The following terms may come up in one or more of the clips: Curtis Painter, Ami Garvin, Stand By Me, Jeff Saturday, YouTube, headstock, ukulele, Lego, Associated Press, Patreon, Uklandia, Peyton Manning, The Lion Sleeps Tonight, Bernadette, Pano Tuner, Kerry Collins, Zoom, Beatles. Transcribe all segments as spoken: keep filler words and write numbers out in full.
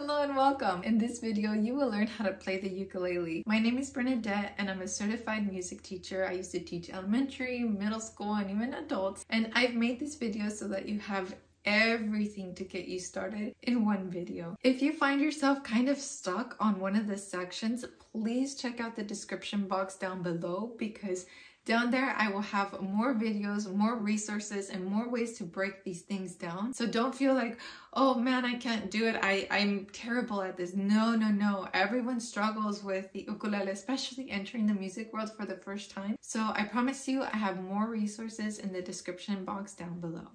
Hello and welcome! In this video, you will learn how to play the ukulele. My name is Bernadette and I'm a certified music teacher. I used to teach elementary, middle school, and even adults. And I've made this video so that you have everything to get you started in one video. If you find yourself kind of stuck on one of the sections, please check out the description box down below because down there, I will have more videos, more resources, and more ways to break these things down. So don't feel like, oh man, I can't do it. I, I'm terrible at this. No, no, no. Everyone struggles with the ukulele, especially entering the music world for the first time. So I promise you, I have more resources in the description box down below.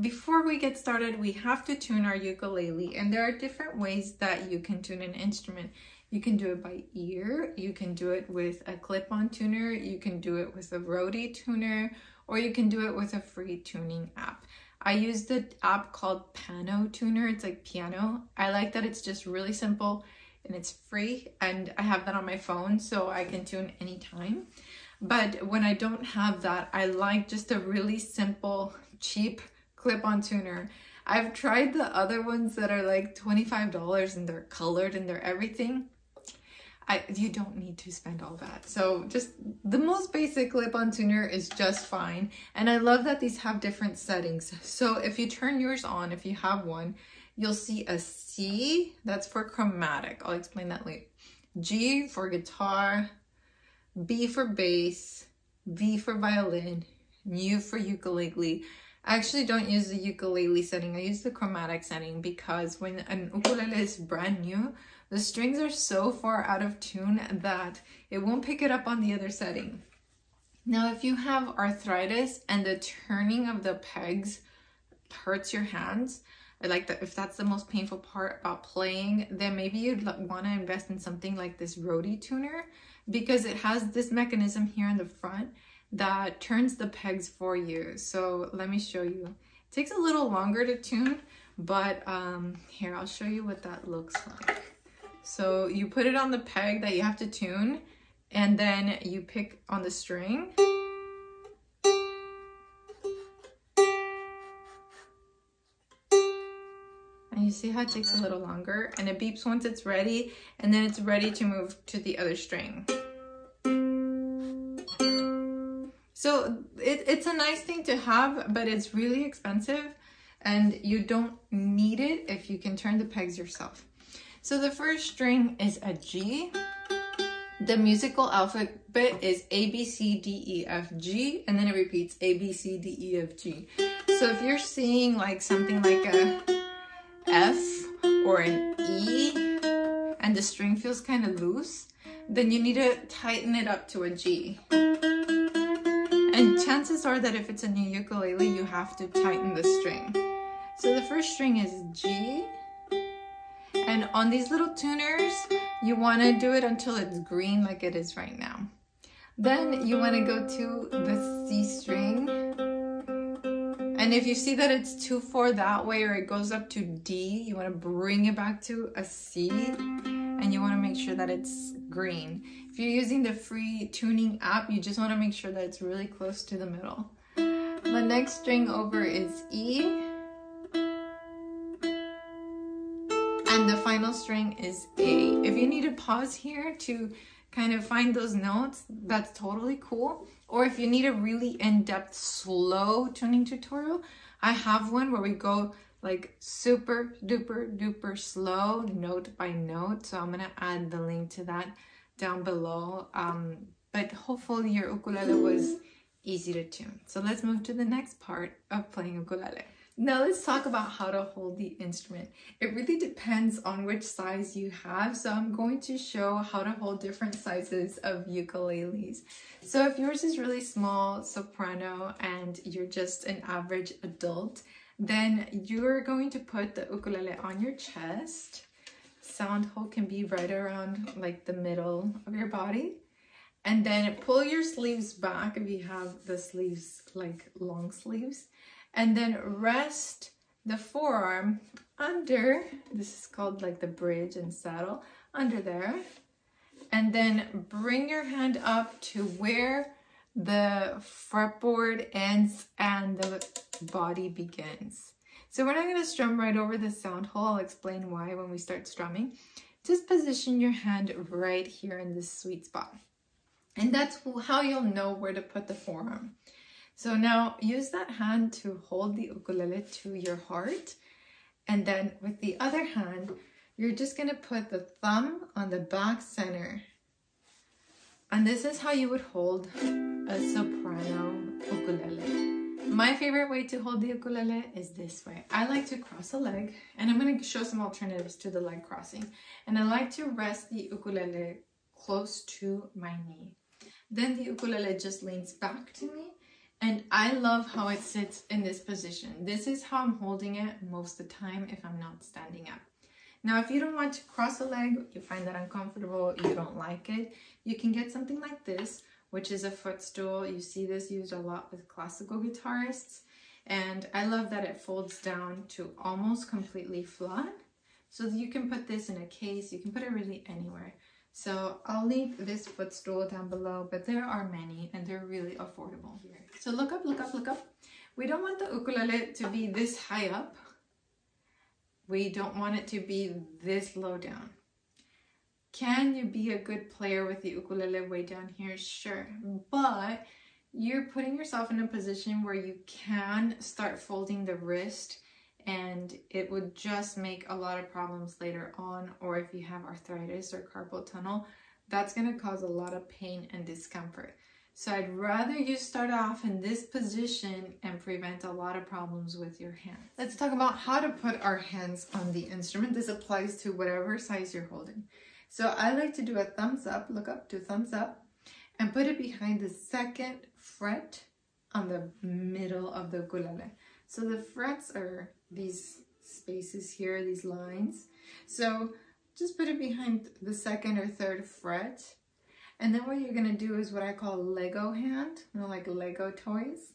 Before we get started, we have to tune our ukulele, and there are different ways that you can tune an instrument. You can do it by ear, you can do it with a clip-on tuner, you can do it with a Rode tuner, or you can do it with a free tuning app. I use the app called Pano Tuner, it's like piano. I like that it's just really simple and it's free, and I have that on my phone so I can tune anytime. But when I don't have that, I like just a really simple, cheap clip-on tuner. I've tried the other ones that are like twenty-five dollars and they're colored and they're everything. I, you don't need to spend all that. So just the most basic clip-on tuner is just fine. And I love that these have different settings. So if you turn yours on, if you have one, you'll see a C, that's for chromatic. I'll explain that later. G for guitar, B for bass, V for violin, and U for ukulele. I actually don't use the ukulele setting, I use the chromatic setting because when an ukulele is brand new, the strings are so far out of tune that it won't pick it up on the other setting. Now, if you have arthritis and the turning of the pegs hurts your hands, I like that if that's the most painful part about playing, then maybe you'd want to invest in something like this Rode tuner because it has this mechanism here in the front that turns the pegs for you. So let me show you. It takes a little longer to tune, but um, here, I'll show you what that looks like. So you put it on the peg that you have to tune, and then you pick on the string. And you see how it takes a little longer, and it beeps once it's ready, and then it's ready to move to the other string. So it, it's a nice thing to have, but it's really expensive and you don't need it if you can turn the pegs yourself. So the first string is a G. The musical alphabet is A, B, C, D, E, F, G, and then it repeats A, B, C, D, E, F, G. So if you're seeing like something like a F or an E and the string feels kind of loose, then you need to tighten it up to a G. And chances are that if it's a new ukulele, you have to tighten the string. So the first string is G. And on these little tuners, you want to do it until it's green like it is right now. Then you want to go to the C string. And if you see that it's two four that way or it goes up to D, you want to bring it back to a C. And you want to make sure that it's green. If you're using the free tuning app, you just want to make sure that it's really close to the middle. The next string over is E. And the final string is A. If you need to pause here to kind of find those notes, that's totally cool. Or if you need a really in-depth, slow tuning tutorial, I have one where we go like super duper duper slow note by note, so I'm gonna add the link to that down below, um, but hopefully your ukulele was easy to tune. So let's move to the next part of playing ukulele. Now let's talk about how to hold the instrument. It really depends on which size you have, so I'm going to show how to hold different sizes of ukuleles. So if yours is really small, soprano, and you're just an average adult, then you're going to put the ukulele on your chest. Sound hole can be right around like the middle of your body. And then pull your sleeves back if you have the sleeves like long sleeves. And then rest the forearm under, this is called like the bridge and saddle, under there. And then bring your hand up to where the fretboard ends and the body begins. So we're not going to strum right over the sound hole. I'll explain why when we start strumming. Just position your hand right here in this sweet spot. And that's how you'll know where to put the forearm. So now use that hand to hold the ukulele to your heart. And then with the other hand, you're just going to put the thumb on the back center. And this is how you would hold a soprano ukulele. My favorite way to hold the ukulele is this way. I like to cross a leg, and I'm going to show some alternatives to the leg crossing. And I like to rest the ukulele close to my knee. Then the ukulele just leans back to me. And I love how it sits in this position. This is how I'm holding it most of the time if I'm not standing up. Now, if you don't want to cross a leg, you find that uncomfortable, you don't like it, you can get something like this, which is a footstool. You see this used a lot with classical guitarists. And I love that it folds down to almost completely flat. So you can put this in a case, you can put it really anywhere. So I'll leave this footstool down below, but there are many and they're really affordable here. So look up, look up, look up. We don't want the ukulele to be this high up. We don't want it to be this low down. Can you be a good player with the ukulele way down here? Sure, but you're putting yourself in a position where you can start folding the wrist, and it would just make a lot of problems later on, or if you have arthritis or carpal tunnel, that's gonna cause a lot of pain and discomfort. So I'd rather you start off in this position and prevent a lot of problems with your hand. Let's talk about how to put our hands on the instrument. This applies to whatever size you're holding. So I like to do a thumbs up, look up, do thumbs up, and put it behind the second fret on the middle of the ukulele. So the frets are these spaces here, these lines. So just put it behind the second or third fret. And then what you're gonna do is what I call Lego hand, you know, like Lego toys.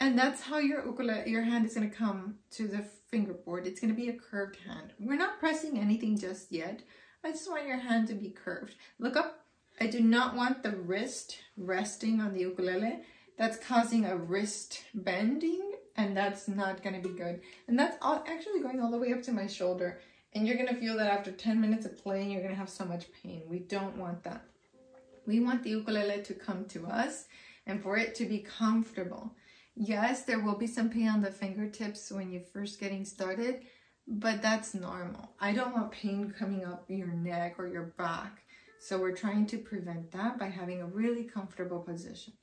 And that's how your ukulele, your hand is gonna come to the fingerboard. It's gonna be a curved hand. We're not pressing anything just yet. I just want your hand to be curved. Look up. I do not want the wrist resting on the ukulele. That's causing a wrist bending, and that's not gonna be good. And that's all, actually going all the way up to my shoulder. And you're gonna feel that after ten minutes of playing, you're gonna have so much pain. We don't want that. We want the ukulele to come to us and for it to be comfortable. Yes, there will be some pain on the fingertips when you're first getting started, but that's normal. I don't want pain coming up your neck or your back. So we're trying to prevent that by having a really comfortable position.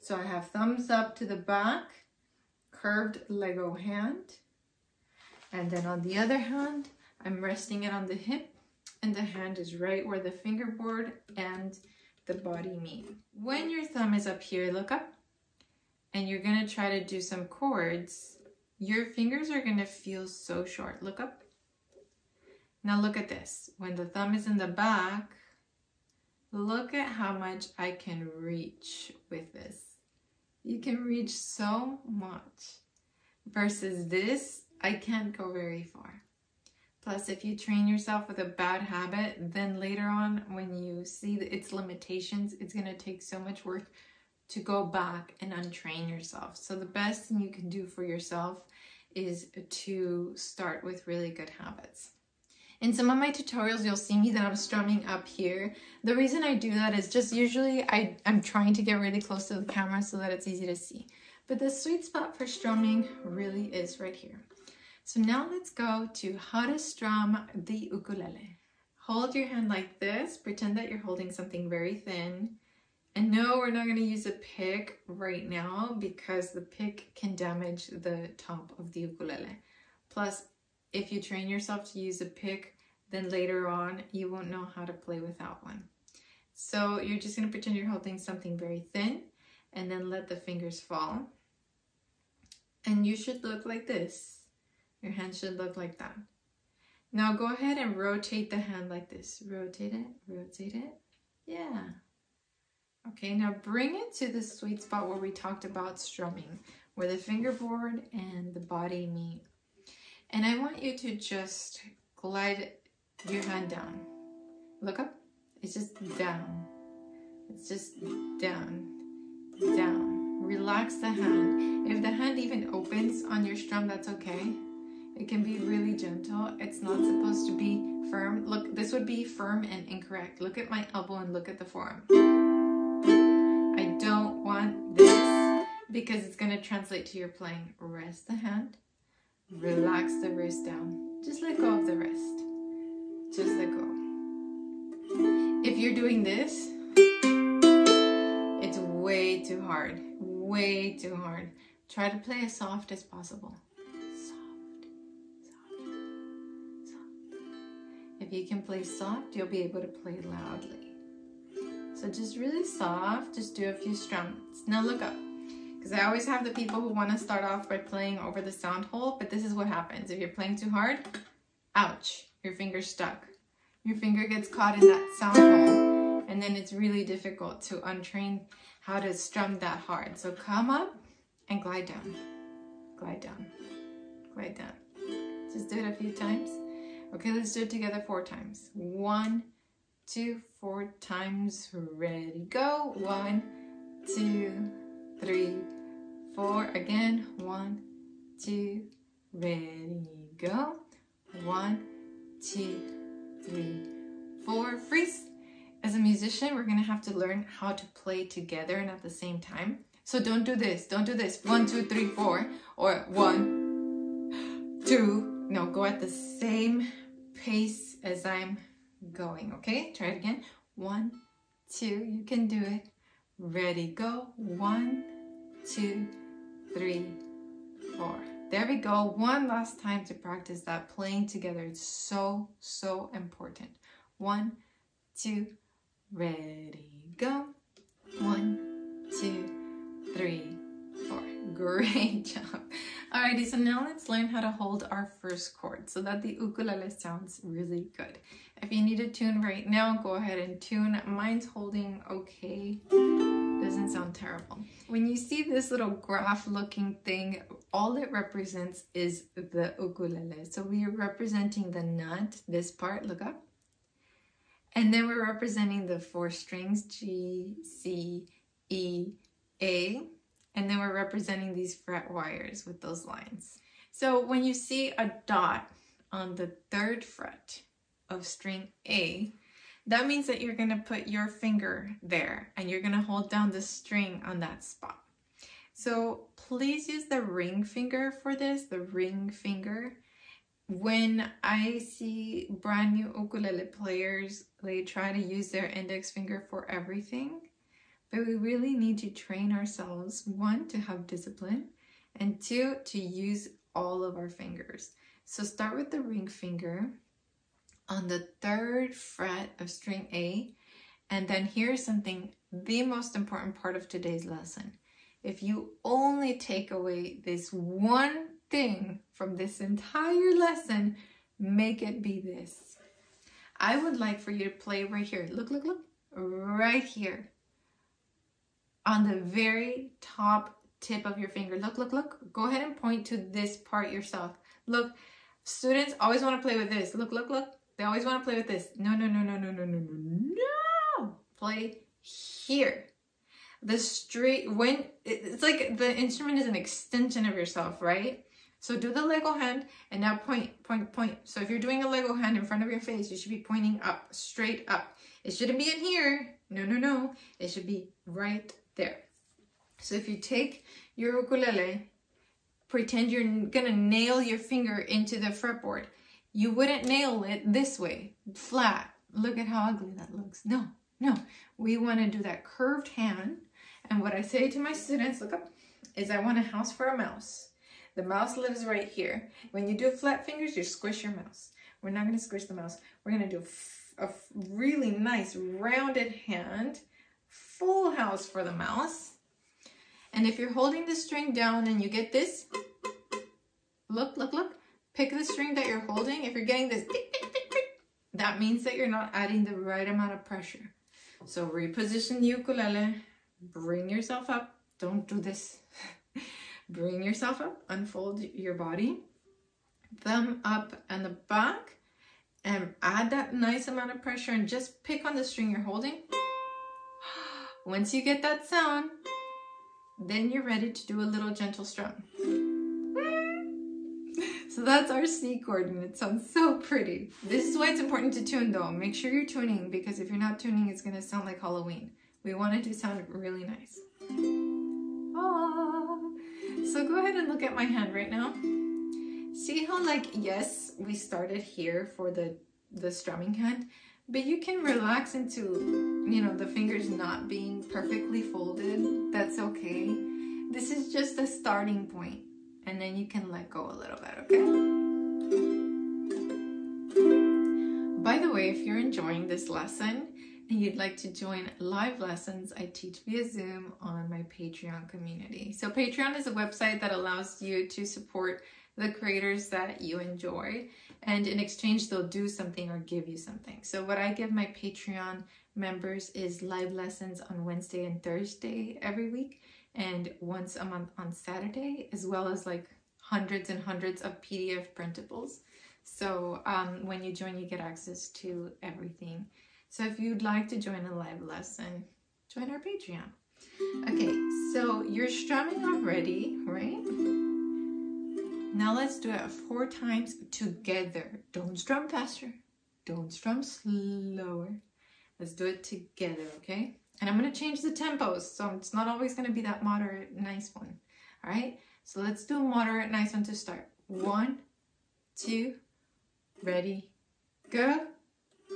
So I have thumbs up to the back, curved Lego hand, and then on the other hand, I'm resting it on the hip, and the hand is right where the fingerboard and the body meet. When your thumb is up here, look up, and you're gonna try to do some chords. Your fingers are gonna feel so short. Look up. Now look at this. When the thumb is in the back, look at how much I can reach with this. You can reach so much. Versus this, I can't go very far. Plus, if you train yourself with a bad habit, then later on when you see its limitations, it's gonna take so much work to go back and untrain yourself. So the best thing you can do for yourself is to start with really good habits. In some of my tutorials, you'll see me that I'm strumming up here. The reason I do that is just usually I, I'm trying to get really close to the camera so that it's easy to see. But the sweet spot for strumming really is right here. So now let's go to how to strum the ukulele. Hold your hand like this. Pretend that you're holding something very thin. And no, we're not going to use a pick right now because the pick can damage the top of the ukulele. Plus, if you train yourself to use a pick, then later on, you won't know how to play without one. So you're just gonna pretend you're holding something very thin and then let the fingers fall. And you should look like this. Your hand should look like that. Now go ahead and rotate the hand like this. Rotate it, rotate it, yeah. Okay, now bring it to the sweet spot where we talked about strumming, where the fingerboard and the body meet. And I want you to just glide your hand down. Look up. It's just down. It's just down, down. relax the hand. If the hand even opens on your strum, that's okay. It can be really gentle. It's not supposed to be firm. Look, this would be firm and incorrect. Look at my elbow and look at the forearm. I don't want this because it's going to translate to your playing. Rest the hand. Relax the wrist down. Just let go of the wrist. Just let go. If you're doing this, it's way too hard. Way too hard. Try to play as soft as possible. If you can play soft, you'll be able to play loudly. So just really soft, just do a few strums. Now look up, because I always have the people who want to start off by playing over the sound hole, but this is what happens. If you're playing too hard, ouch, your finger's stuck. Your finger gets caught in that sound hole, and then it's really difficult to untrain how to strum that hard. So come up and glide down, glide down, glide down. Just do it a few times. Okay, let's do it together four times. One, two, four times. Ready, go. One, two, three, four. Again, one, two, ready, go. One, two, three, four. Freeze. As a musician, we're gonna have to learn how to play together and at the same time. So don't do this, don't do this. One, two, three, four, or one, two. No, go at the same pace as I'm going, okay? Try it again. One, two, you can do it. Ready, go. One, two, three, four. There we go. One last time to practice that playing together. It's so, so important. One, two, ready, go. One, two, three, four. Great job. Alrighty, so now let's learn how to hold our first chord so that the ukulele sounds really good. If you need a tune right now, go ahead and tune. Mine's holding okay. Doesn't sound terrible. When you see this little graph looking thing, all it represents is the ukulele. So we are representing the nut, this part, look up. And then we're representing the four strings, G, C, E, A. And then we're representing these fret wires with those lines. So when you see a dot on the third fret of string A, that means that you're gonna put your finger there and you're gonna hold down the string on that spot. So please use the ring finger for this, the ring finger. When I see brand new ukulele players, they try to use their index finger for everything. But we really need to train ourselves, one, to have discipline, and two, to use all of our fingers. So start with the ring finger on the third fret of string A, and then here's something, the most important part of today's lesson. If you only take away this one thing from this entire lesson, make it be this. I would like for you to play right here. Look, look, look, right here. On the very top tip of your finger. Look, look, look. Go ahead and point to this part yourself. Look, students always want to play with this. Look, look, look. They always want to play with this. No, no, no, no, no, no, no, no, no. Play here. The straight, when, it's like the instrument is an extension of yourself, right? So do the Lego hand and now point, point, point. So if you're doing a Lego hand in front of your face, you should be pointing up, straight up. It shouldn't be in here. No, no, no. It should be right there. So if you take your ukulele, pretend you're gonna nail your finger into the fretboard. You wouldn't nail it this way, flat. Look at how ugly that looks. No, no. We wanna do that curved hand. And what I say to my students, look up, is I want a house for a mouse. The mouse lives right here. When you do flat fingers, you squish your mouse. We're not gonna squish the mouse. We're gonna do a really nice rounded hand, full house for the mouse. And if you're holding the string down and you get this, look, look, look, pick the string that you're holding. If you're getting this, that means that you're not adding the right amount of pressure. So reposition the ukulele, bring yourself up. Don't do this. Bring yourself up, unfold your body, thumb up and the back, and add that nice amount of pressure and just pick on the string you're holding. Once you get that sound, Then you're ready to do a little gentle strum. So that's our C chord, and it sounds so pretty. This is why it's important to tune though. Make sure you're tuning, because if you're not tuning, it's gonna sound like Halloween. We want it to sound really nice. Ah. So go ahead and look at my hand right now. See how, like, yes, we started here for the, the strumming hand, but you can relax into, you know, the fingers not being perfectly folded. That's okay. This is just a starting point, and then you can let go a little bit, okay? By the way, if you're enjoying this lesson and you'd like to join live lessons I teach via Zoom on my Patreon community. So Patreon is a website that allows you to support the creators that you enjoy, and in exchange they'll do something or give you something. So what I give my Patreon members is live lessons on Wednesday and Thursday every week, and once a month on Saturday, as well as like hundreds and hundreds of P D F printables. So um, when you join, you get access to everything. So if you'd like to join a live lesson, join our Patreon. Okay, so you're strumming already, right? Now let's do it four times together. Don't strum faster. Don't strum slower. Let's do it together, okay? And I'm gonna change the tempos, so it's not always gonna be that moderate, nice one. All right, so let's do a moderate, nice one to start. One, two, ready, go.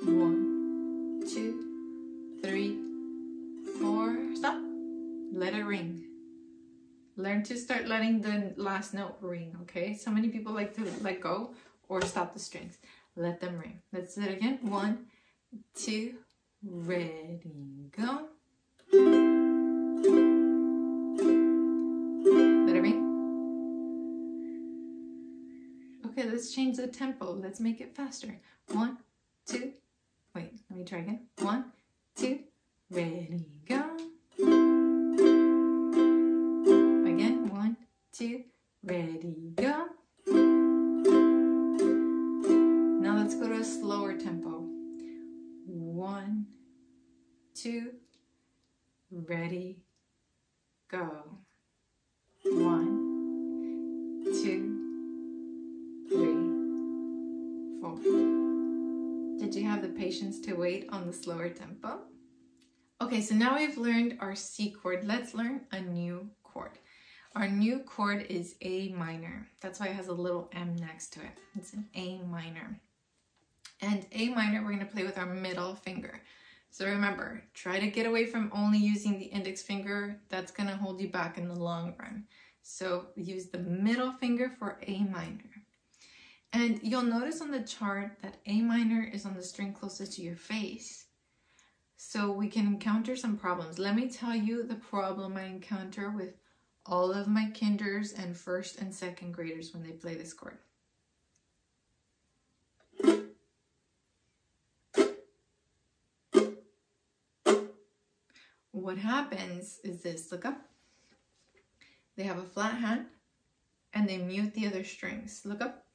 One, two, three, four, stop. Let it ring. Learn to start letting the last note ring, okay? So many people like to let go or stop the strings. Let them ring. Let's do it again. One, two, ready, go. Let it ring. Okay, let's change the tempo. Let's make it faster. One, two, wait, let me try again. One, two, ready, go. Two, ready, go. Now let's go to a slower tempo. One, two, ready, go. One, two, three, four. Did you have the patience to wait on the slower tempo? Okay, so now we've learned our C chord. Let's learn a new chord. Our new chord is A minor. That's why it has a little M next to it. It's an A minor. And A minor, we're gonna play with our middle finger. So remember, try to get away from only using the index finger. That's gonna hold you back in the long run. So use the middle finger for A minor. And you'll notice on the chart that A minor is on the string closest to your face. So we can encounter some problems. Let me tell you the problem I encounter with all of my kinders and first and second graders when they play this chord. What happens is this, look up. They have a flat hand and they mute the other strings. Look up.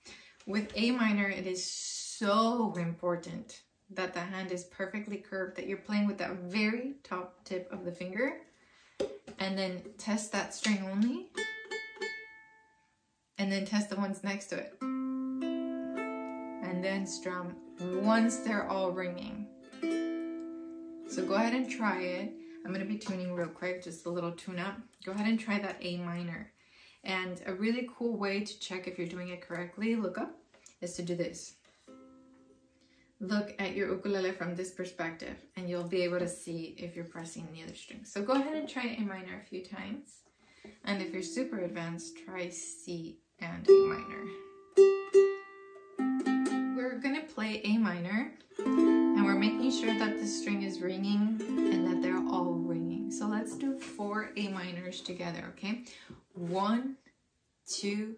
With A minor, it is so important that the hand is perfectly curved, that you're playing with that very top tip of the finger. And then test that string only, and then test the ones next to it, and then strum once they're all ringing. So go ahead and try it. I'm going to be tuning real quick, just a little tune up. Go ahead and try that A minor. And a really cool way to check if you're doing it correctly, look up, is to do this. Look at your ukulele from this perspective, and you'll be able to see if you're pressing the other string. So go ahead and try A minor a few times. And if you're super advanced, try C and A minor. We're gonna play A minor, and we're making sure that the string is ringing and that they're all ringing. So let's do four A minors together, okay? One, two,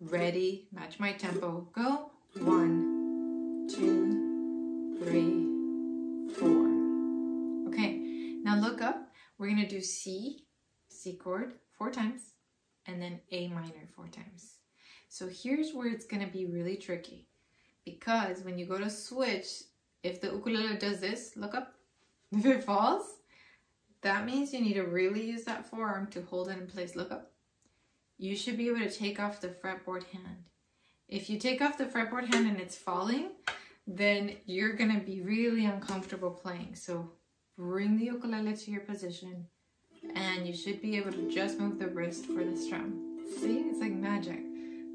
ready, match my tempo, go. One, two, three, four. Okay, now look up. We're gonna do C, C chord four times, and then A minor four times. So here's where it's gonna be really tricky, because when you go to switch, if the ukulele does this, look up, if it falls, That means you need to really use that forearm to hold it in place. Look up. You should be able to take off the fretboard hand. If you take off the fretboard hand and it's falling, then you're gonna be really uncomfortable playing. So bring the ukulele to your position and you should be able to just move the wrist for the strum. See, it's like magic.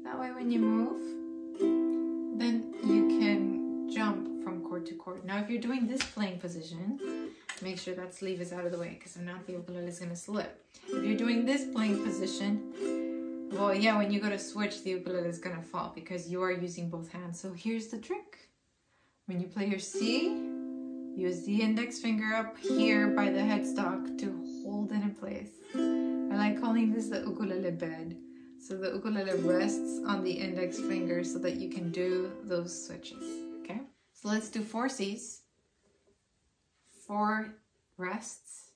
That way when you move, then you can jump from chord to chord. Now if you're doing this playing position, make sure that sleeve is out of the way because if not, the ukulele is gonna slip. If you're doing this playing position, well, yeah, when you go to switch, the ukulele is gonna fall because you are using both hands. So here's the trick. When you play your C, use the index finger up here by the headstock to hold it in place. I like calling this the ukulele bed. So the ukulele rests on the index finger so that you can do those switches, okay? So let's do four Cs. Four rests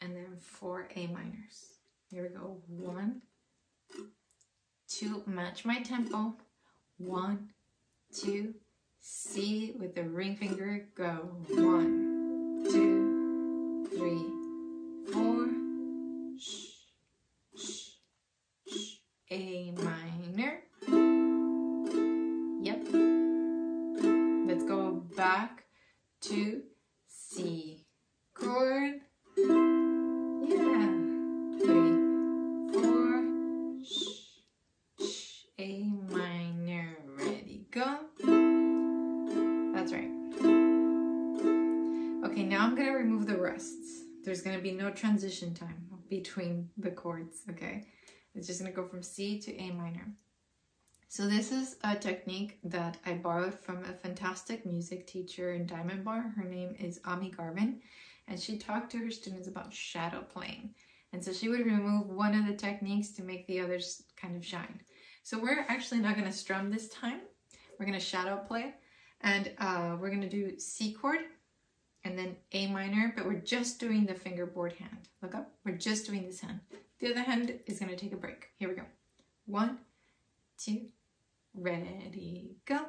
and then four A minors. Here we go. One, two, match my tempo. One, two, C with the ring finger, go. One, two, three, four. Shh, shh, shh. A minor. Yep. Let's go back to C. Chord, yeah, three, four, shh, shh, A minor, ready, go, that's right. Okay, now I'm going to remove the rests. There's going to be no transition time between the chords, okay? It's just going to go from C to A minor. So this is a technique that I borrowed from a fantastic music teacher in Diamond Bar. Her name is Ami Garvin. And she talked to her students about shadow playing. And so she would remove one of the techniques to make the others kind of shine. So we're actually not going to strum this time. We're going to shadow play. And uh, we're going to do C chord and then A minor, but we're just doing the fingerboard hand. Look up. We're just doing this hand. The other hand is going to take a break. Here we go. One, two, ready, go.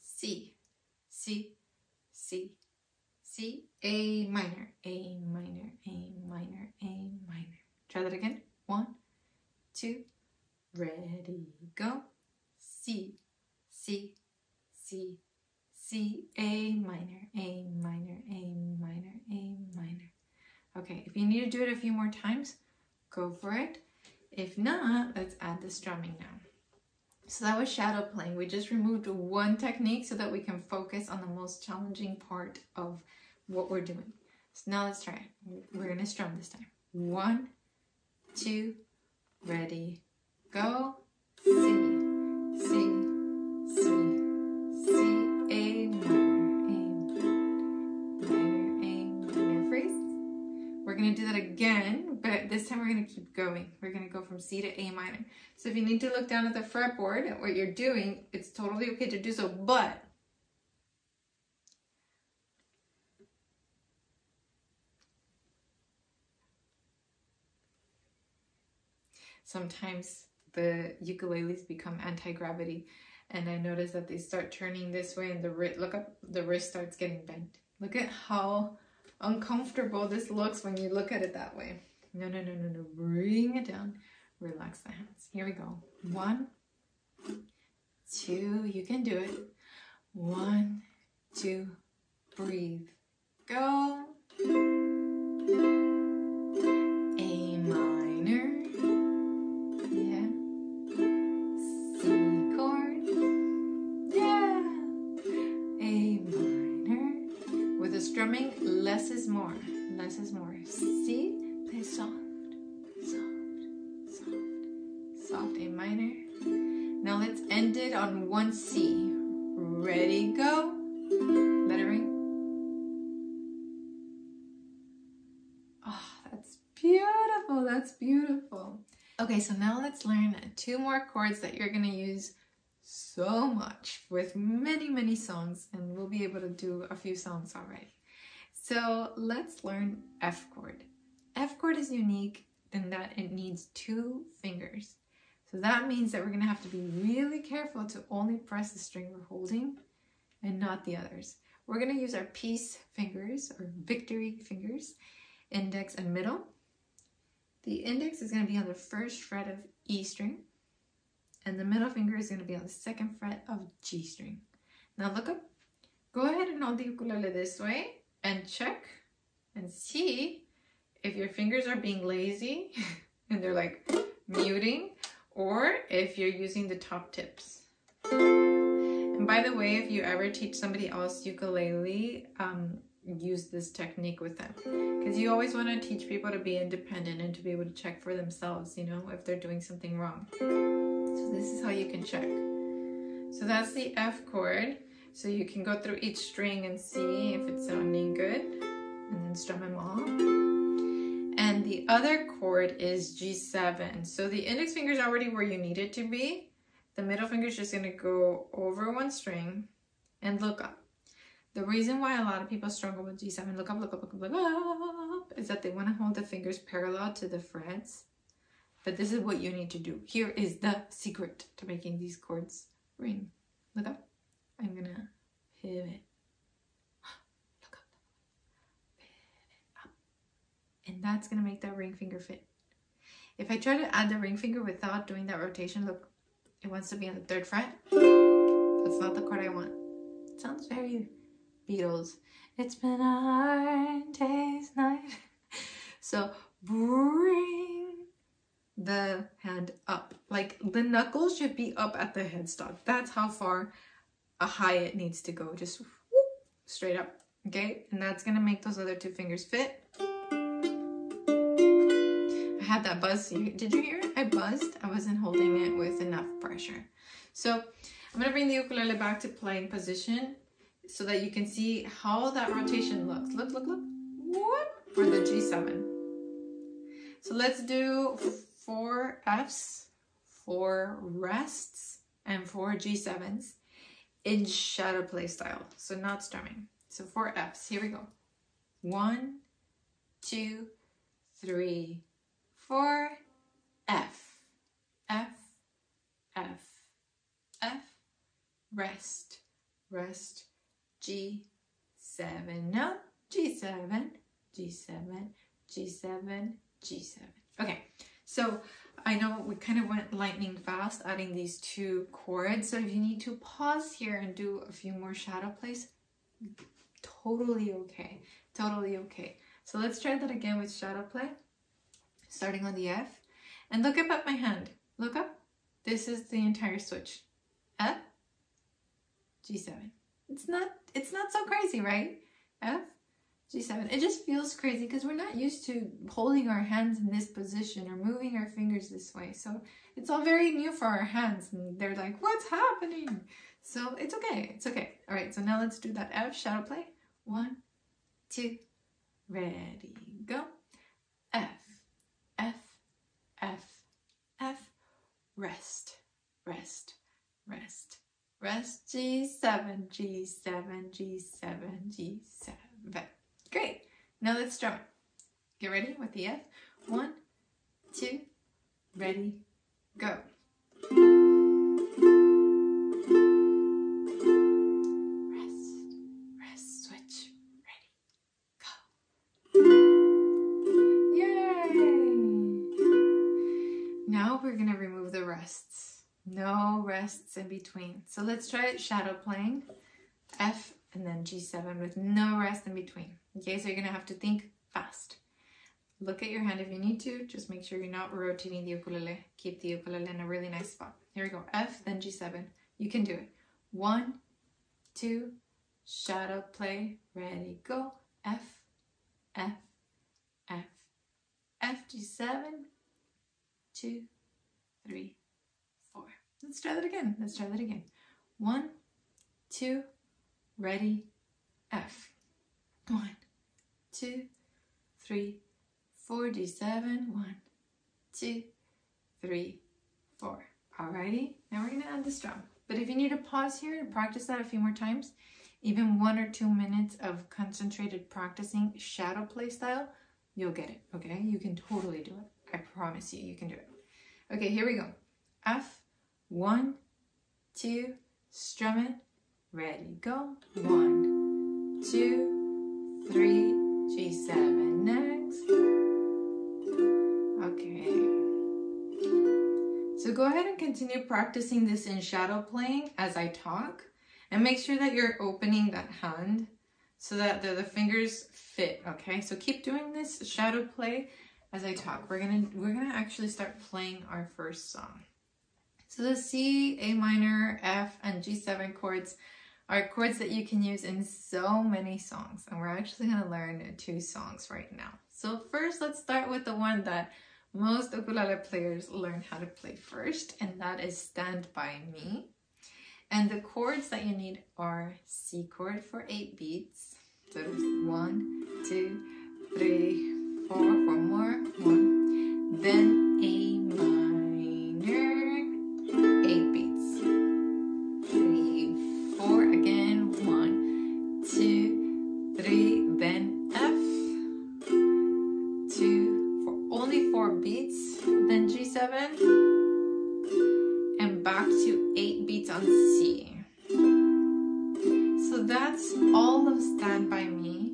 C, C, C. C, A minor, A minor, A minor, A minor. Try that again. One, two, ready, go. C, C, C, C, A minor, A minor, A minor, A minor. Okay, if you need to do it a few more times, go for it. If not, let's add the strumming now. So that was shadow playing. We just removed one technique so that we can focus on the most challenging part of what we're doing. So now let's try it. We're gonna strum this time. One, two, ready, go. C, C, C, C, A minor, A minor, A minor, freeze. We're gonna do that again, but this time we're gonna keep going. We're gonna go from C to A minor. So if you need to look down at the fretboard at what you're doing, it's totally okay to do so, but sometimes the ukuleles become anti-gravity, and I notice that they start turning this way, and the wrist, look up, the wrist starts getting bent. Look at how uncomfortable this looks when you look at it that way. No, no, no, no, no. Bring it down. Relax the hands. Here we go. One, two. You can do it. One, two. Breathe. Go. Less is more, less is more. C, play soft, soft, soft, soft, A minor. Now let's end it on one C. Ready, go. Let it ring. Oh, that's beautiful, that's beautiful. Okay, so now let's learn two more chords that you're gonna use so much with many, many songs, and we'll be able to do a few songs already. So let's learn F chord. F chord is unique in that it needs two fingers. So that means that we're gonna have to be really careful to only press the string we're holding and not the others. We're gonna use our peace fingers or victory fingers index and middle. The index is going to be on the first fret of E string, and the middle finger is going to be on the second fret of G string. Now look up, go ahead and hold the ukulele this way and check and see if your fingers are being lazy and they're like muting, or if you're using the top tips. And by the way, if you ever teach somebody else ukulele, um, use this technique with them, because you always want to teach people to be independent and to be able to check for themselves, you know, if they're doing something wrong. So this is how you can check. So that's the F chord. So you can go through each string and see if it's sounding good, and then strum them all. And the other chord is G seven. So the index finger is already where you need it to be. The middle finger is just going to go over one string and look up. The reason why a lot of people struggle with G seven, look up, look up, look up, look up, is that they want to hold the fingers parallel to the frets. But this is what you need to do. Here is the secret to making these chords ring. Look up. I'm gonna pivot. Look up. Pivot up. And that's gonna make that ring finger fit. If I try to add the ring finger without doing that rotation, look, it wants to be on the third fret. That's not the chord I want. It sounds very Beatles. It's been a hard day's night. So bring the hand up. Like the knuckles should be up at the headstock. That's how far a hi-hat needs to go. Just whoop, straight up. Okay? And that's gonna make those other two fingers fit. I had that buzz. Did you hear it? I buzzed. I wasn't holding it with enough pressure. So I'm gonna bring the ukulele back to playing position, so that you can see how that rotation looks. Look, look, look, whoop, for the G seven. So let's do four Fs, four rests, and four G sevens in shadow play style, so not strumming. So four Fs, here we go. One, two, three, four, F, F, F, F, rest, rest, G seven, no, G seven, G seven, G seven, G seven. Okay, so I know we kind of went lightning fast adding these two chords. So if you need to pause here and do a few more shadow plays, totally okay, totally okay. So let's try that again with shadow play, starting on the F. And look up at my hand, look up. This is the entire switch, F, G seven. It's not, it's not so crazy, right? F, G seven. It just feels crazy because we're not used to holding our hands in this position or moving our fingers this way. So it's all very new for our hands. And they're like, what's happening? So it's okay. It's okay. All right. So now let's do that F shadow play. One, two, ready, go. F, F, F, F, rest, rest, rest. Rest, G seven, G seven, G seven, G seven. Great. Now let's strum it. Get ready with the F. One, two, ready, go. Rest, rest, switch, ready, go. Yay! Now we're going to remove the rests. No rests in between. So let's try it shadow playing. F and then G seven with no rest in between. Okay, so you're gonna have to think fast. Look at your hand if you need to. Just make sure you're not rotating the ukulele. Keep the ukulele in a really nice spot. Here we go. F, then G seven. You can do it. One, two, shadow play. Ready, go. F, F, F, F, G seven, two, three. Let's try that again. Let's try that again. One, two, ready, F. One, two, three, four, G seven. One, two, three, four. Alrighty, now we're gonna add the strum. But if you need to pause here and practice that a few more times, even one or two minutes of concentrated practicing shadow play style, you'll get it, okay? You can totally do it. I promise you, you can do it. Okay, here we go. F. One, two, strum it, ready, go. One, two, three, G seven, next. continue practicing this in shadow playing as I talk, and make sure that you're opening that hand so that the, the fingers fit, okay? So keep doing this shadow play as I talk. We're gonna, we're gonna actually start playing our first song. So the C, A minor, F, and G seven chords are chords that you can use in so many songs, and we're actually gonna learn two songs right now. So first, let's start with the one that most ukulele players learn how to play first, and that is Stand By Me. And the chords that you need are C chord for eight beats. So one, two, three, four, four more, one. Then A minor, eight beats. Three, four again, one, two, three, then F, two, four, only four beats, then G seven. Back to eight beats on C. So that's all of Stand By Me.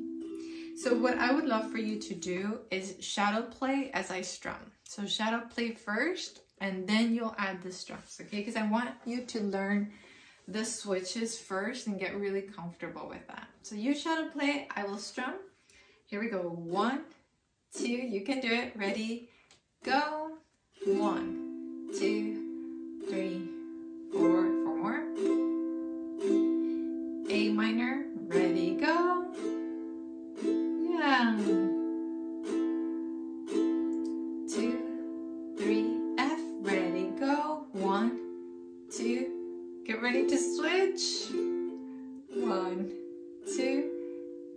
So what I would love for you to do is shadow play as I strum. So shadow play first, and then you'll add the strums, okay? Because I want you to learn the switches first and get really comfortable with that. So you shadow play, I will strum. Here we go, one, two, you can do it, ready, go. One, two, three, four, four more. A minor, ready, go. Yeah. Two, three, F, ready, go. One, two, get ready to switch. One, two,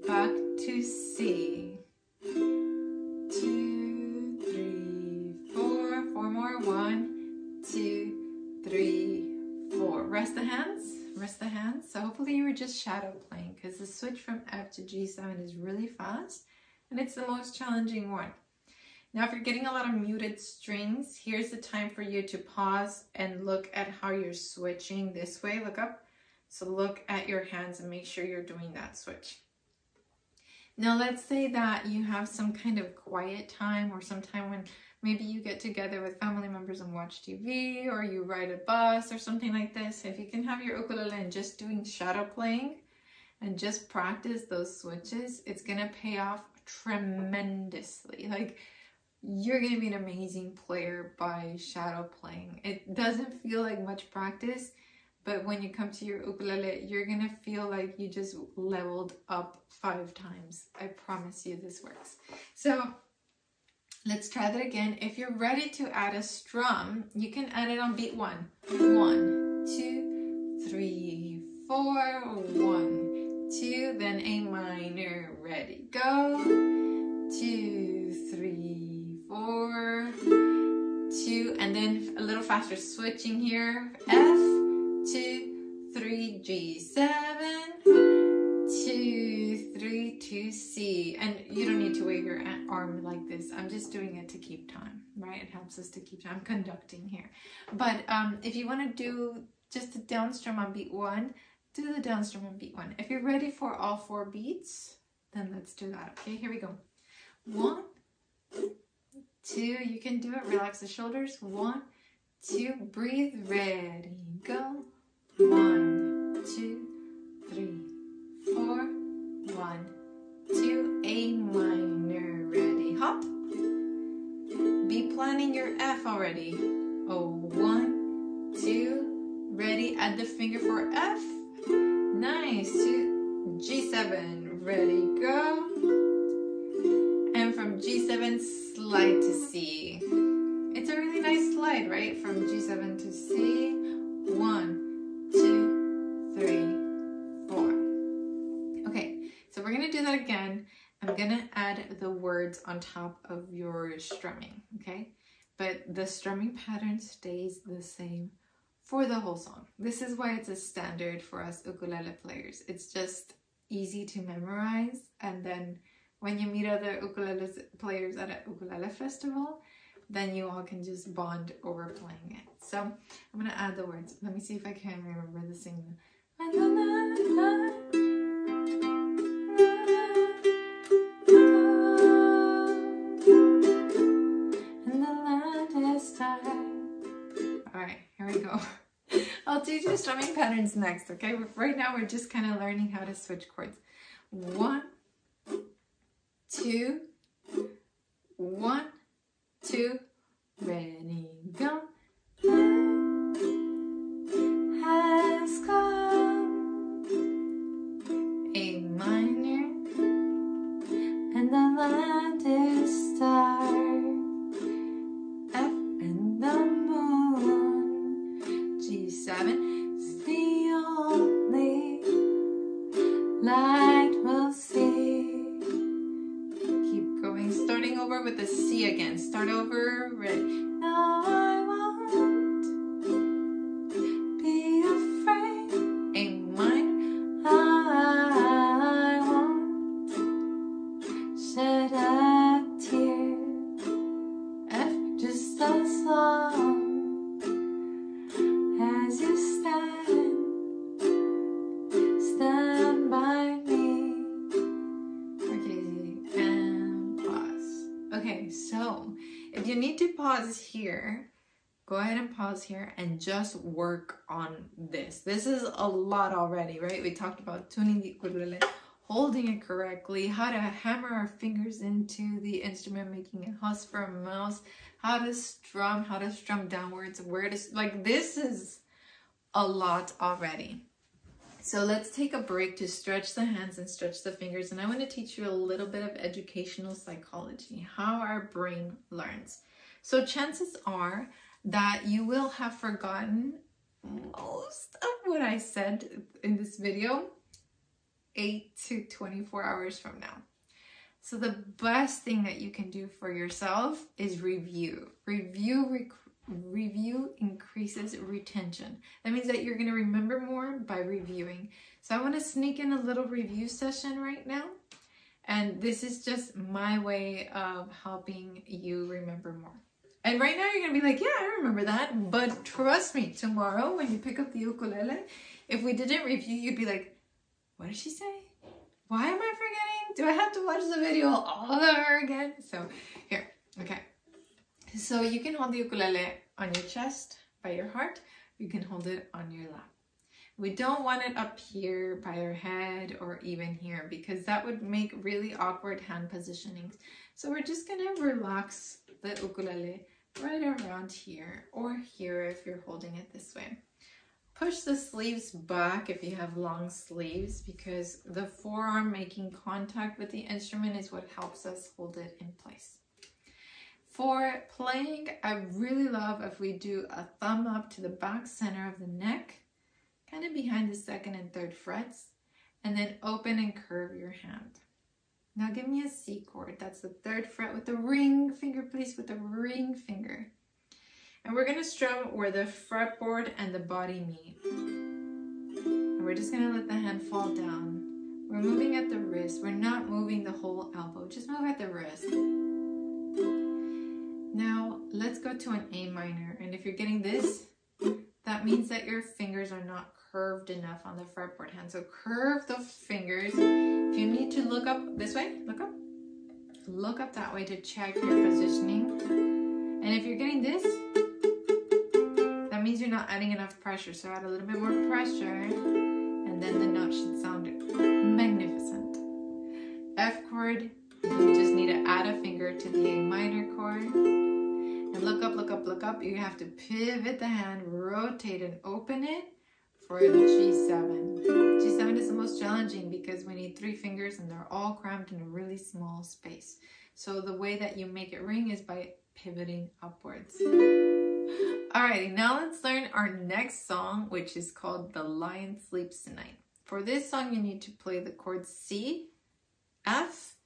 back to C. Two, three, four, four more. One, two, three, four, rest the hands, rest the hands. So hopefully you were just shadow playing, because the switch from F to G seven is really fast, and it's the most challenging one. Now, if you're getting a lot of muted strings, here's the time for you to pause and look at how you're switching this way, look up. So look at your hands and make sure you're doing that switch. Now, let's say that you have some kind of quiet time, or some time when maybe you get together with family members and watch T V, or you ride a bus or something like this. If you can have your ukulele and just doing shadow playing and just practice those switches, it's gonna pay off tremendously. Like, you're gonna be an amazing player by shadow playing. It doesn't feel like much practice, but when you come to your ukulele, you're gonna feel like you just leveled up five times. I promise you this works. So, let's try that again. If you're ready to add a strum, you can add it on beat one. One, two, three, four, one, two, then A minor, ready, go. Two, three, four, two, and then a little faster switching here. F, two, three, G seven. Two, three, two, C. And you don't need to wave your arm like this. I'm just doing it to keep time, right? It helps us to keep time. I'm conducting here. But um, if you want to do just the down strum on beat one, do the down strum on beat one. If you're ready for all four beats, then let's do that. Okay, here we go. One, two, you can do it. Relax the shoulders. One, two, breathe. Ready, go. One, two, three. Four, one, two, A minor, ready, hop. Be planning your F already. Oh, one, two, ready, add the finger for F. Nice, two, G seven, ready, go. And from G seven, slide to C. It's a really nice slide, right? From G seven to C, one, two, three. We're gonna do that again. I'm gonna add the words on top of your strumming, okay? But the strumming pattern stays the same for the whole song. This is why it's a standard for us ukulele players. It's just easy to memorize, and then when you meet other ukulele players at a ukulele festival, then you all can just bond over playing it. So I'm gonna add the words. Let me see if I can remember the singing. La, la, la, la. strumming patterns next, okay? Right now, we're just kind of learning how to switch chords. One, two, one, two, Renegade has come, A minor, and the land is star. With the C again. Start over. Red. No, I won't be afraid. A minor. I won't shed a tear. F, just a song. As you stand, stand by me. Okay. And okay, so if you need to pause here, go ahead and pause here and just work on this. This is a lot already, right? We talked about tuning the ukulele, holding it correctly, how to hammer our fingers into the instrument, making a house for a mouse, how to strum, how to strum downwards, where to, like this is a lot already. So let's take a break to stretch the hands and stretch the fingers. And I want to teach you a little bit of educational psychology, how our brain learns. So chances are that you will have forgotten most of what I said in this video eight to twenty-four hours from now. So the best thing that you can do for yourself is review. Review requests. Review increases retention. That means that you're going to remember more by reviewing. So I want to sneak in a little review session right now. And this is just my way of helping you remember more. And right now you're going to be like, yeah, I remember that. But trust me, tomorrow when you pick up the ukulele, if we didn't review, you'd be like, what did she say? Why am I forgetting? Do I have to watch the video all over again? So here, okay. So you can hold the ukulele on your chest, by your heart. You can hold it on your lap. We don't want it up here by your head or even here because that would make really awkward hand positionings. So we're just gonna relax the ukulele right around here or here if you're holding it this way. Push the sleeves back if you have long sleeves because the forearm making contact with the instrument is what helps us hold it in place. For playing, I really love if we do a thumb up to the back center of the neck, kind of behind the second and third frets, and then open and curve your hand. Now give me a C chord. That's the third fret with the ring finger, please, with the ring finger. And we're gonna strum where the fretboard and the body meet. And we're just gonna let the hand fall down. We're moving at the wrist. We're not moving the whole elbow, just move at the wrist. Now, let's go to an A minor, and if you're getting this, that means that your fingers are not curved enough on the fretboard hand. So curve those fingers. If you need to look up this way, look up. Look up that way to check your positioning. And if you're getting this, that means you're not adding enough pressure. So add a little bit more pressure, and then the note should sound magnificent. F chord, you just need to add a finger to the A minor chord. And look up, look up, look up. You have to pivot the hand, rotate and open it for the G seven. G seven is the most challenging because we need three fingers and they're all cramped in a really small space. So the way that you make it ring is by pivoting upwards. Alrighty, now let's learn our next song, which is called The Lion Sleeps Tonight. For this song, you need to play the chords C, F,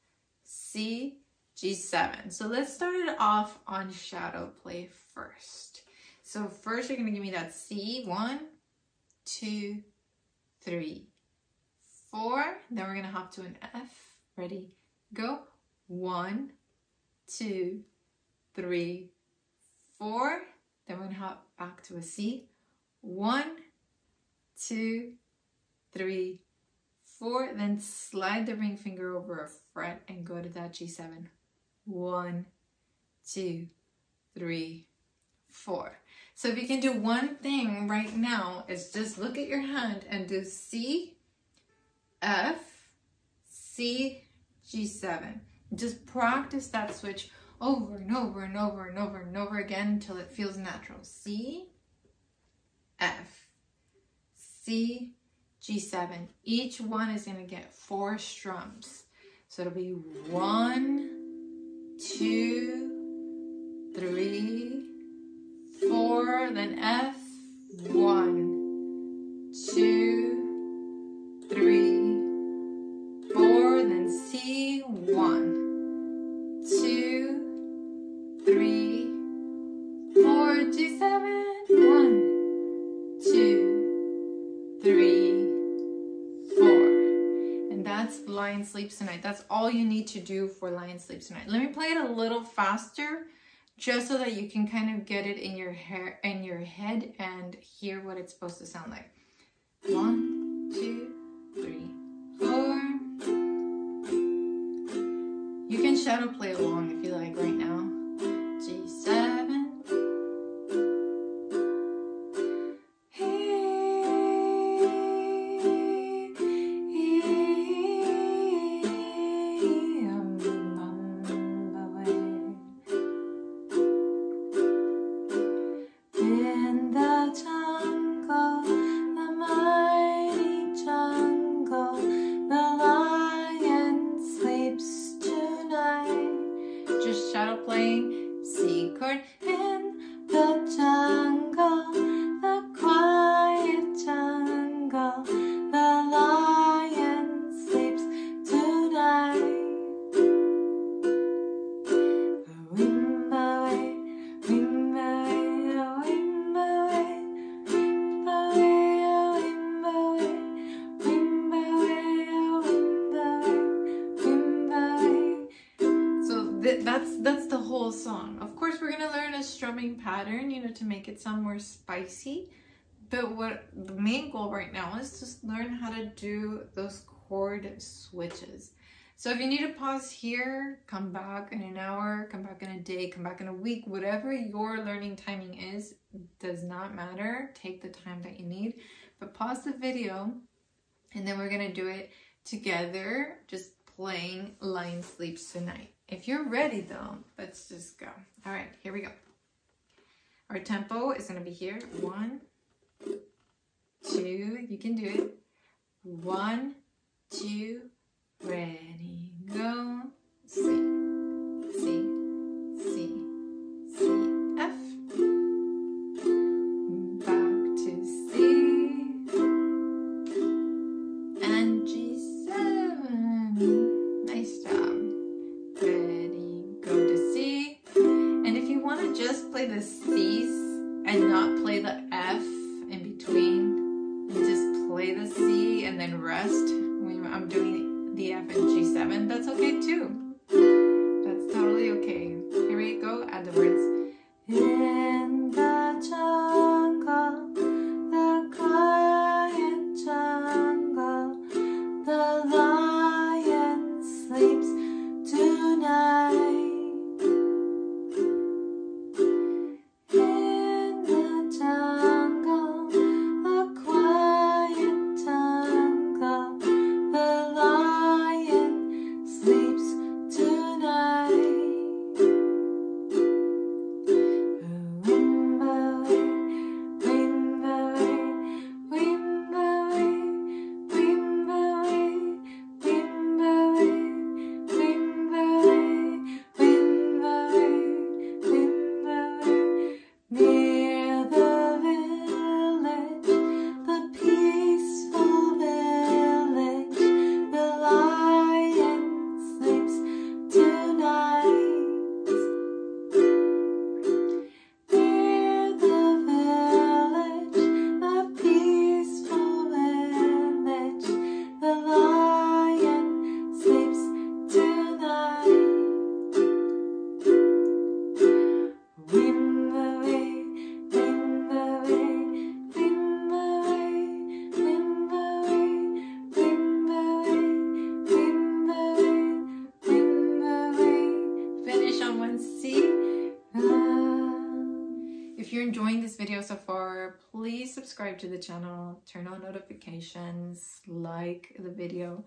C, G seven. So let's start it off on shadow play first. So first you're gonna give me that C, one, two, three, four. Then we're gonna hop to an F. Ready, go. One, two, three, four. Then we're gonna hop back to a C. One, two, three, four. Then slide the ring finger over a fret and go to that G seven. One, two, three, four. So if you can do one thing right now, is just look at your hand and do C, F, C, G seven. Just practice that switch over and over and over and over and over again until it feels natural. C, F, C, G seven. Each one is going to get four strums. So it'll be one, two, three, four, then F, one, two, three, four, then C, one, two, three, four, G seven, one, two, three, that's Lion Sleeps Tonight. That's all you need to do for Lion Sleeps Tonight. Let me play it a little faster just so that you can kind of get it in your hair, in your head, and hear what it's supposed to sound like. One, two, three, four. You can shadow play along if you like right now. G seven. Pattern, you know, to make it sound more spicy, but what the main goal right now is just learn how to do those chord switches. So if you need to pause here, come back in an hour, come back in a day, come back in a week, whatever your learning timing is, does not matter. Take the time that you need, but pause the video and then we're gonna do it together, just playing Lion Sleeps Tonight. If you're ready though, let's just go. All right, here we go. Our tempo is going to be here. One, two, you can do it. One, two, ready, go. C, C, C, C, F. Back to C. And G seven. Nice job. Ready, go to C. And if you want to just play the C, and not play the F in between. You just play the C and then rest. When I'm doing the F and G seven, that's okay too. That's totally okay. Here we go, add the words. In the jungle, the quiet jungle, the lion sleeps tonight. you're enjoying this video so far, please subscribe to the channel, turn on notifications, like the video,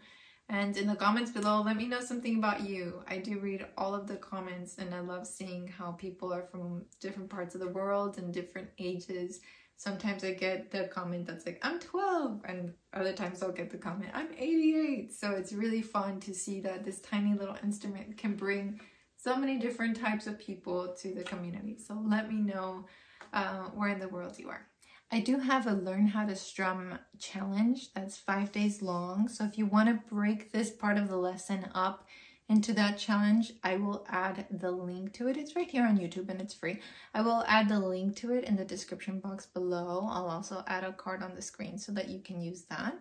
and in the comments below, let me know something about you. I do read all of the comments, and I love seeing how people are from different parts of the world and different ages. Sometimes I get the comment that's like, I'm twelve, and other times I'll get the comment, I'm eighty-eight. So it's really fun to see that this tiny little instrument can bring so many different types of people to the community. So let me know uh, where in the world you are. I do have a learn how to strum challenge that's five days long. So if you want to break this part of the lesson up into that challenge, I will add the link to it. It's right here on YouTube and it's free. I will add the link to it in the description box below. I'll also add a card on the screen so that you can use that.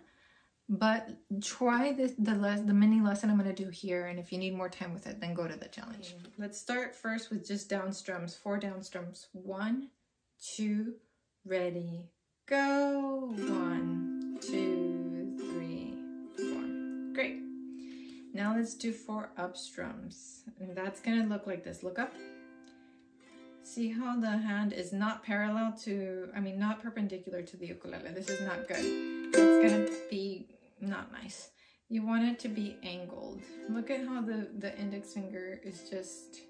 But try this, the, les the mini lesson I'm going to do here. And if you need more time with it, then go to the challenge. Okay. Let's start first with just down strums, four down strums. One, two, ready, go. One, two, three, four. Great. Now let's do four up strums. And that's gonna look like this. Look up. See how the hand is not parallel to, I mean, not perpendicular to the ukulele. This is not good. It's gonna be not nice. You want it to be angled. Look at how the, the index finger is just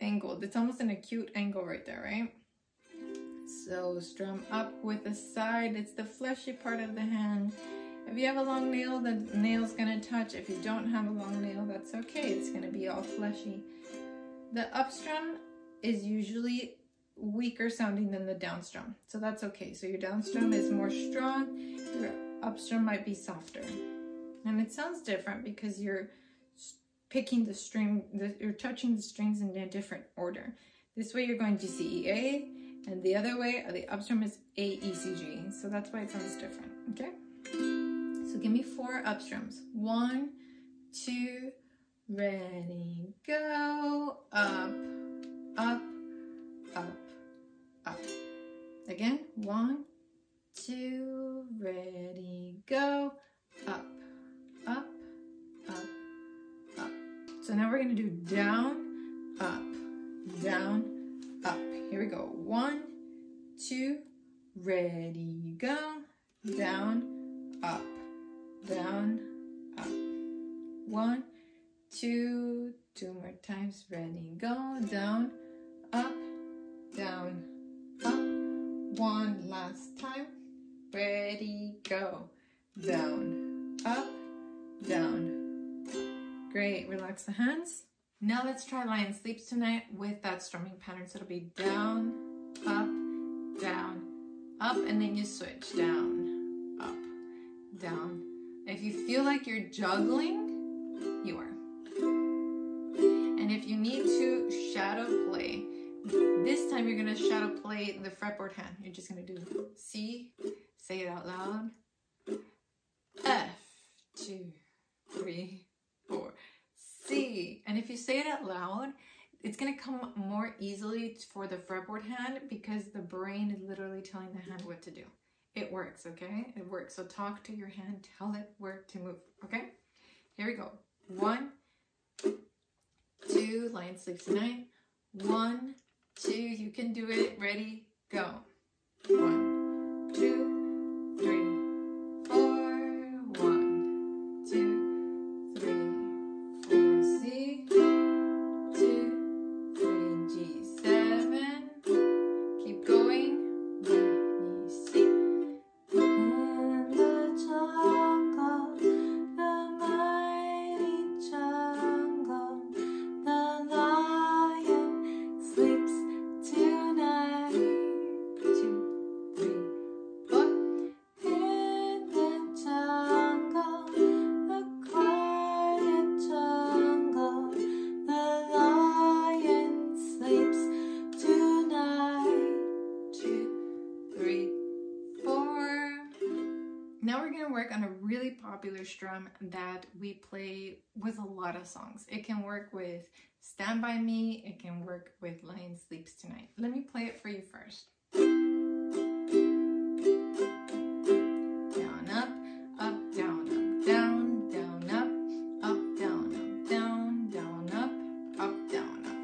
angled. It's almost an acute angle right there, right? So strum up with the side. It's the fleshy part of the hand. If you have a long nail, the nail's gonna touch. If you don't have a long nail, that's okay. It's gonna be all fleshy. The up strum is usually weaker sounding than the down strum. So that's okay. So your down strum is more strong. Your up strum might be softer. And it sounds different because you're picking the string, the, you're touching the strings in a different order. This way you're going G, C, E, A. And the other way, the up strum is A, E, C, G. So that's why it sounds different, okay? So give me four up strums. One, two, ready, go. Up, up, up, up. Again, one, two, ready, go. Up, up, up, up. So now we're gonna do down, up, down, up. Here we go. One, two, ready, go. Down, up, down, up. One, two, two more times. Ready, go. Down, up, down, up. One last time. Ready, go. Down, up, down. Great. Relax the hands. Now let's try Lion Sleeps Tonight with that strumming pattern. So it'll be down, up, down, up, and then you switch. Down, up, down. If you feel like you're juggling, you are. And if you need to shadow play, this time you're gonna shadow play the fretboard hand. You're just gonna do C, say it out loud. F, two, three, four. C. And if you say it out loud, it's going to come more easily for the fretboard hand because the brain is literally telling the hand what to do. It works, okay? It works. So talk to your hand, tell it where to move, okay? Here we go. One, two, Lion Sleeps Tonight. One, two, you can do it. Ready, go. One, two, three. Popular strum that we play with a lot of songs. It can work with Stand By Me, it can work with Lion Sleeps Tonight. Let me play it for you first. Down, up, up, down, up, down, down, up, up, down, up, down, down, up, up, down, up.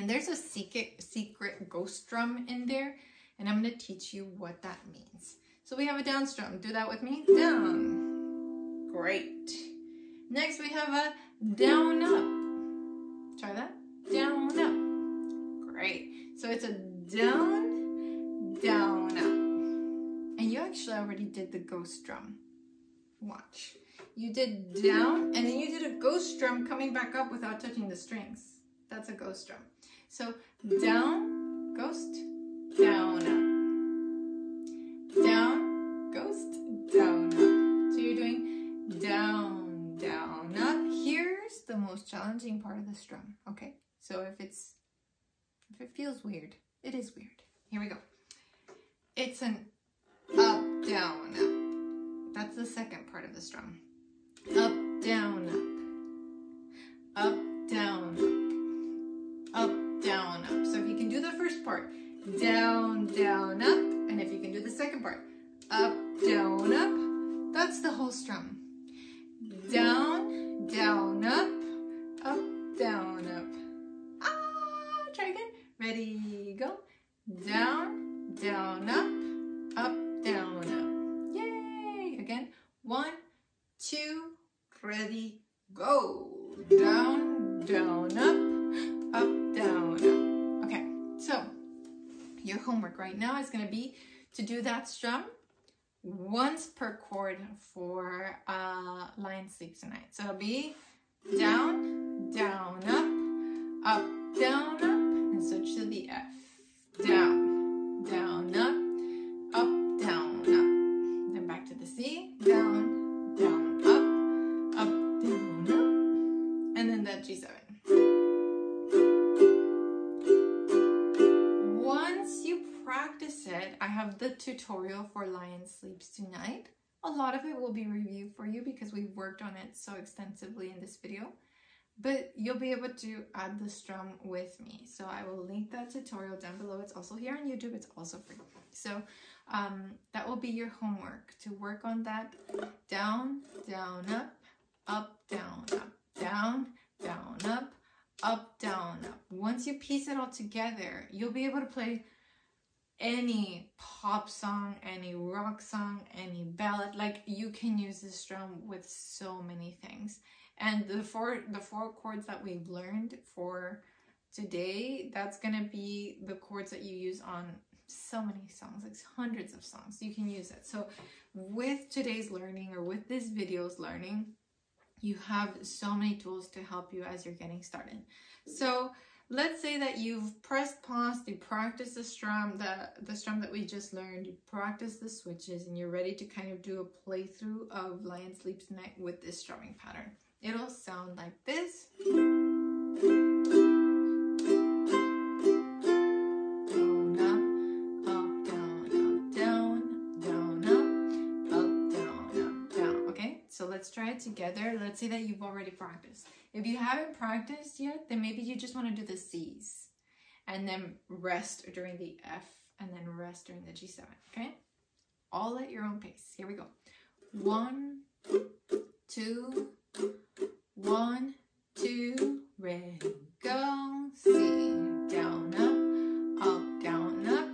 And And there's a secret, secret ghost drum in there, and I'm going to teach you what that means. So we have a down strum. Do that with me. Down. Great. Next we have a down up. Try that. Down up. Great. So it's a down, down up. And you actually already did the ghost drum. Watch. You did down, and then you did a ghost drum coming back up without touching the strings. That's a ghost drum. So down, ghost, down up. Down, ghost, down up. So you're doing down, down up. Here's the most challenging part of the strum, okay? So if it's, if it feels weird, it is weird. Here we go. It's an up, down up. That's the second part of the strum. Up, down, up. Up, down, up. Up, down, up. So if you can do the first part, down, down, up. And if you can do the second part, up, down, up. That's the whole strum. Down, down, up. Up, down, up. Ah, try again. Ready, go. Down, down, up. Up, down, up. Yay! Again. One, two, ready, go. Down, down, up, up, down, up. Okay, so your homework right now is going to be to do that strum once per chord for uh, Lion Sleeps Tonight. So it'll be down, down, up, up, down, up, and switch to the F. Down, down, up, up, down, up. Then back to the C, down, down. G seven. Once you practice it, I have the tutorial for Lion Sleeps Tonight. A lot of it will be reviewed for you because we worked on it so extensively in this video, but you'll be able to add the strum with me. So I will link that tutorial down below. It's also here on YouTube. It's also free. So um, that will be your homework, to work on that. Down, down, up, up, down, up, down, down, up, up, down, up. Once you piece it all together, you'll be able to play any pop song, any rock song, any ballad. Like, you can use this strum with so many things. And the four, the four chords that we've learned for today, that's gonna be the chords that you use on so many songs, like hundreds of songs. You can use it. So with today's learning, or with this video's learning, you have so many tools to help you as you're getting started. So let's say that you've pressed pause, you practice the strum, the, the strum that we just learned, you practice the switches, and you're ready to kind of do a playthrough of Lion Sleeps Tonight with this strumming pattern. It'll sound like this. Let's try it together. Let's say that you've already practiced. If you haven't practiced yet, then maybe you just want to do the C's and then rest during the F and then rest during the G seven, okay? All at your own pace. Here we go. One, two, one, two, ready, go, C, down, up, up, down, up.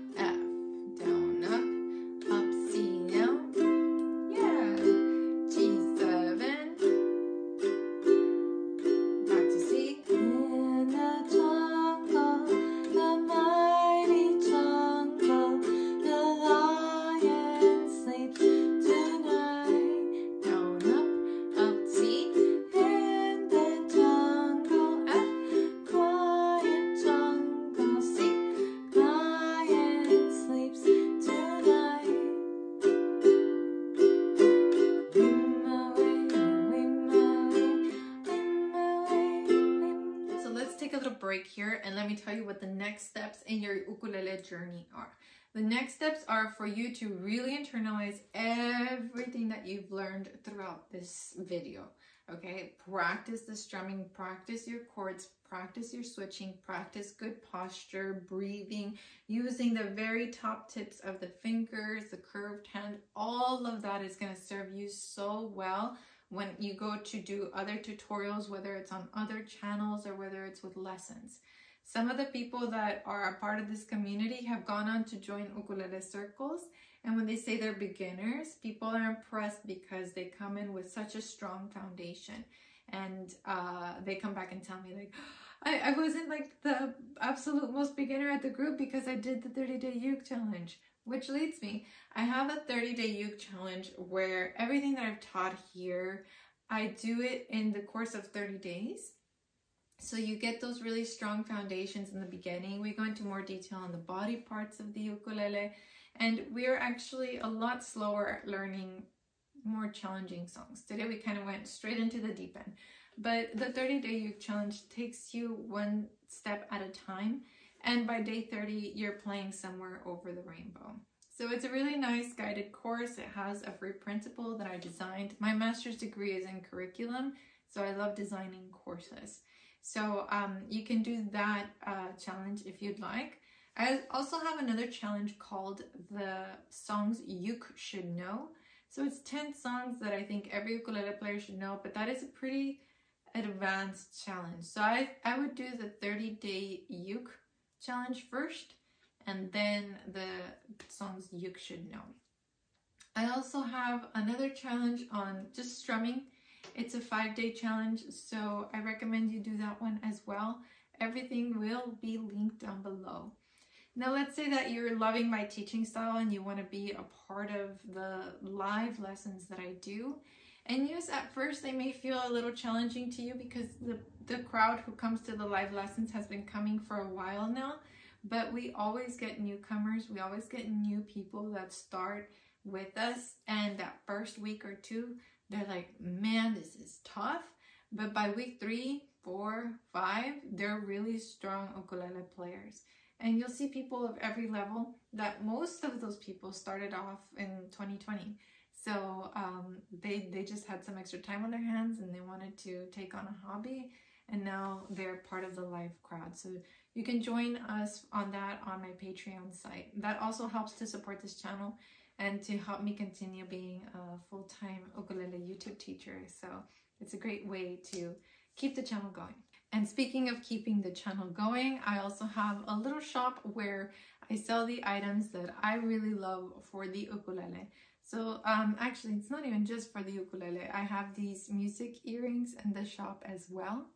Here, and let me tell you what the next steps in your ukulele journey are. The next steps are for you to really internalize everything that you've learned throughout this video, okay? Practice the strumming, practice your chords, practice your switching, practice good posture, breathing, using the very top tips of the fingers, the curved hand. All of that is going to serve you so well when you go to do other tutorials, whether it's on other channels or whether it's with lessons. Some of the people that are a part of this community have gone on to join ukulele circles, and when they say they're beginners, people are impressed because they come in with such a strong foundation, and uh, they come back and tell me like, I, I wasn't like the absolute most beginner at the group because I did the thirty day uke challenge. Which leads me, I have a thirty day uke challenge where everything that I've taught here, I do it in the course of thirty days. So you get those really strong foundations in the beginning. We go into more detail on the body parts of the ukulele, and we're actually a lot slower at learning more challenging songs. Today we kind of went straight into the deep end, but the thirty day uke challenge takes you one step at a time, and by day thirty you're playing somewhere over the rainbow. So it's a really nice guided course. It has a free principle that I designed. My master's degree is in curriculum, so I love designing courses. So um, you can do that uh, challenge if you'd like. I also have another challenge called the Songs You Should Know. So it's ten songs that I think every ukulele player should know, but that is a pretty advanced challenge. So I, I would do the thirty day uke challenge first, and then the songs you should know. I also have another challenge on just strumming. It's a five day challenge, so I recommend you do that one as well. Everything will be linked down below. Now let's say that you're loving my teaching style and you want to be a part of the live lessons that I do. And yes, at first they may feel a little challenging to you because the, the crowd who comes to the live lessons has been coming for a while now, but we always get newcomers, we always get new people that start with us, and that first week or two, they're like, man, this is tough, but by week three, four, five, they're really strong ukulele players. And you'll see people of every level that most of those people started off in twenty twenty. So um, they, they just had some extra time on their hands and they wanted to take on a hobby, and now they're part of the live crowd. So you can join us on that on my Patreon site. That also helps to support this channel and to help me continue being a full-time ukulele YouTube teacher. So it's a great way to keep the channel going. And speaking of keeping the channel going, I also have a little shop where I sell the items that I really love for the ukulele. So um, actually, it's not even just for the ukulele. I have these music earrings in the shop as well,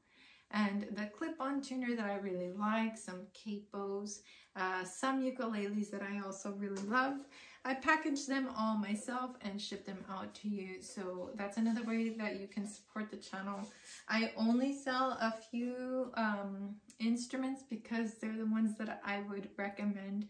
and the clip-on tuner that I really like, some capos, uh, some ukuleles that I also really love. I package them all myself and ship them out to you. So that's another way that you can support the channel. I only sell a few um, instruments because they're the ones that I would recommend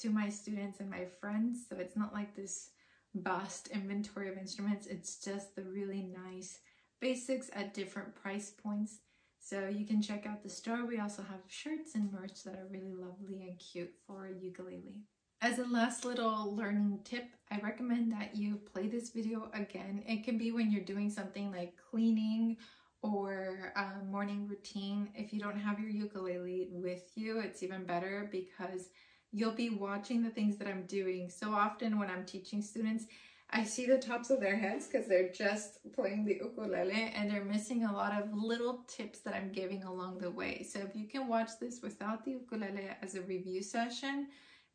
to my students and my friends. So it's not like this vast inventory of instruments, it's just the really nice basics at different price points. So you can check out the store. We also have shirts and merch that are really lovely and cute for ukulele. As a last little learning tip, I recommend that you play this video again. It can be when you're doing something like cleaning or uh, morning routine. If you don't have your ukulele with you, it's even better because you'll be watching the things that I'm doing. So often when I'm teaching students, I see the tops of their heads because they're just playing the ukulele and they're missing a lot of little tips that I'm giving along the way. So if you can watch this without the ukulele as a review session,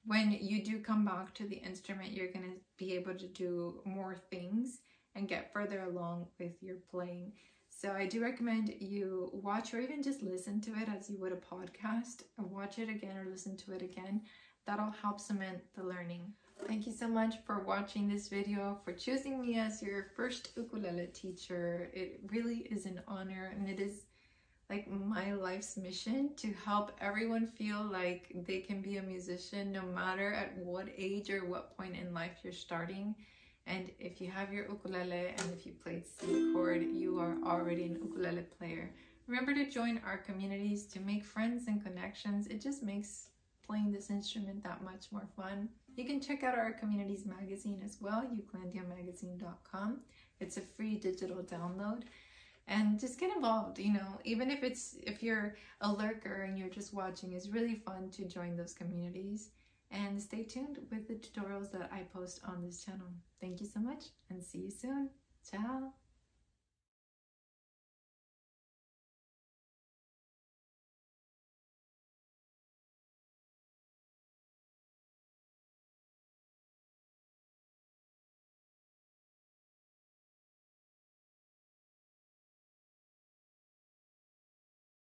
when you do come back to the instrument, you're going to be able to do more things and get further along with your playing. So I do recommend you watch or even just listen to it as you would a podcast. Watch it again or listen to it again. That'll help cement the learning. Thank you so much for watching this video, for choosing me as your first ukulele teacher. It really is an honor, and it is like my life's mission to help everyone feel like they can be a musician no matter at what age or what point in life you're starting. And if you have your ukulele and if you played C chord, you are already an ukulele player. Remember to join our communities to make friends and connections. It just makes playing this instrument that much more fun. You can check out our communities magazine as well, uklandia magazine dot com. It's a free digital download. And just get involved, you know, even if it's if you're a lurker and you're just watching, it's really fun to join those communities. And stay tuned with the tutorials that I post on this channel. Thank you so much and see you soon. Ciao!